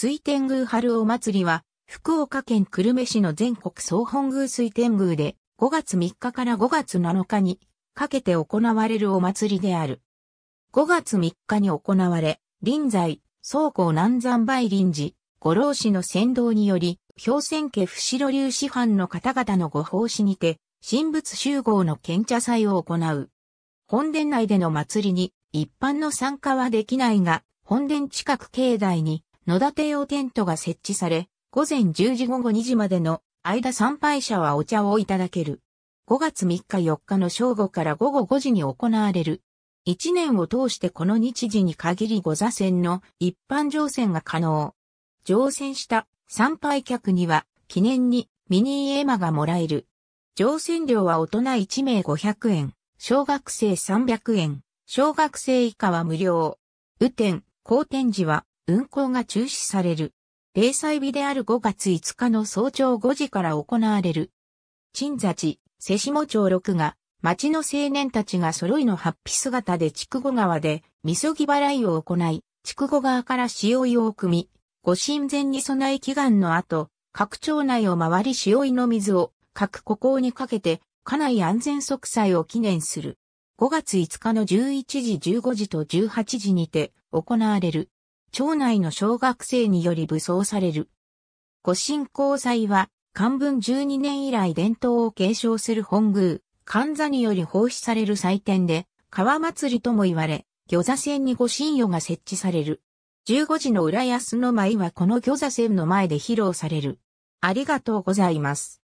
水天宮春お祭りは、福岡県久留米市の全国総本宮水天宮で、5月3日から5月7日にかけて行われるお祭りである。5月3日に行われ、臨済、宗公南山梅林寺、五老師の先導により、氷泉家伏呂流師範の方々のご奉仕にて、神仏習合の献茶祭を行う。本殿内での祭りに一般の参加はできないが、本殿近く境内に野立用テントが設置され、午前10時午後2時までの間参拝者はお茶をいただける。5月3日4日の正午から午後5時に行われる。1年を通してこの日時に限り御座船の一般乗船が可能。乗船した参拝客には記念にミニー絵馬がもらえる。乗船料は大人1名500円、小学生300円、小学生以下は無料。雨天、荒天時は運行が中止される。例祭日である5月5日の早朝5時から行われる。鎮座地、瀬下町6が、町の青年たちが揃いの法被姿で筑後川で、みそぎ払いを行い、筑後川から潮井を汲み、ご神前に備え祈願の後、各町内を回り潮井の水を、各湖口にかけて、家内安全息災を祈念する。5月5日の11時15時と18時にて、行われる。町内の小学生により舞奏される。御神幸祭は、寛文12年以来伝統を継承する本宮、神座により奉仕される祭典で、川祭りとも言われ、御座船に御神輿が設置される。15時の浦安の舞はこの御座船の前で披露される。ありがとうございます。